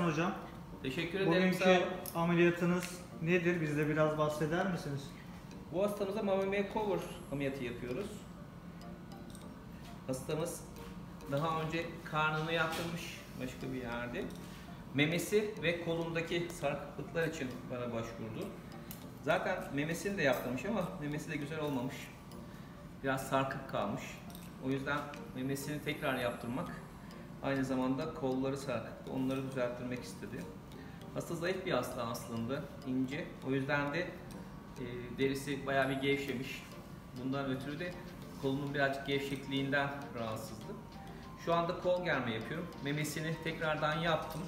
gelsin hocam. Teşekkür ederim. Bugünkü ameliyatınız nedir? Bize biraz bahseder misiniz? Bu hastamıza Mommy Makeover ameliyatı yapıyoruz. Hastamız daha önce karnını yaptırmış başka bir yerde. Memesi ve kolundaki sarkıklıklar için bana başvurdu. Zaten memesini de yaptırmış ama memesi de güzel olmamış. Biraz sarkık kalmış. O yüzden memesini tekrar yaptırmak, aynı zamanda kolları sarkık, onları düzelttirmek istedi. Hasta zayıf bir hasta aslında, ince. O yüzden de derisi bayağı bir gevşemiş. Bundan ötürü de kolunun birazcık gevşekliğinden rahatsızdı. Şu anda kol germe yapıyorum. Memesini tekrardan yaptım.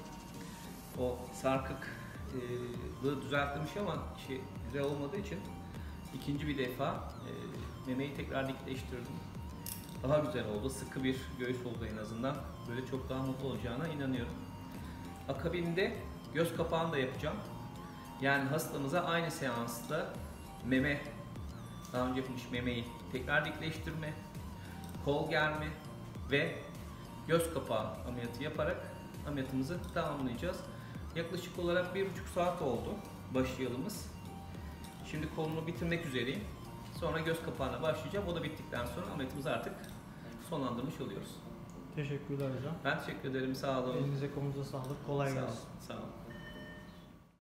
O sarkıklığı düzeltmiş ama güzel olmadığı için ikinci bir defa memeyi tekrar dikleştirdim. Daha güzel oldu. Sıkı bir göğüs oldu en azından. Böyle çok daha mutlu olacağına inanıyorum. Akabinde göz kapağını da yapacağım. Yani hastamıza aynı seansta meme, daha önce yapılmış memeyi tekrar dikleştirme, kol germe ve göz kapağı ameliyatı yaparak ameliyatımızı tamamlayacağız. Yaklaşık olarak 1,5 saat oldu başlayalımız. Şimdi kolunu bitirmek üzereyim. Sonra göz kapağına başlayacağım. O da bittikten sonra ameliyatımızı artık sonlandırmış oluyoruz. Teşekkürler hocam. Ben teşekkür ederim. Sağ olun. Elinize kolunuza sağlık. Kolay gelsin. Sağ olun.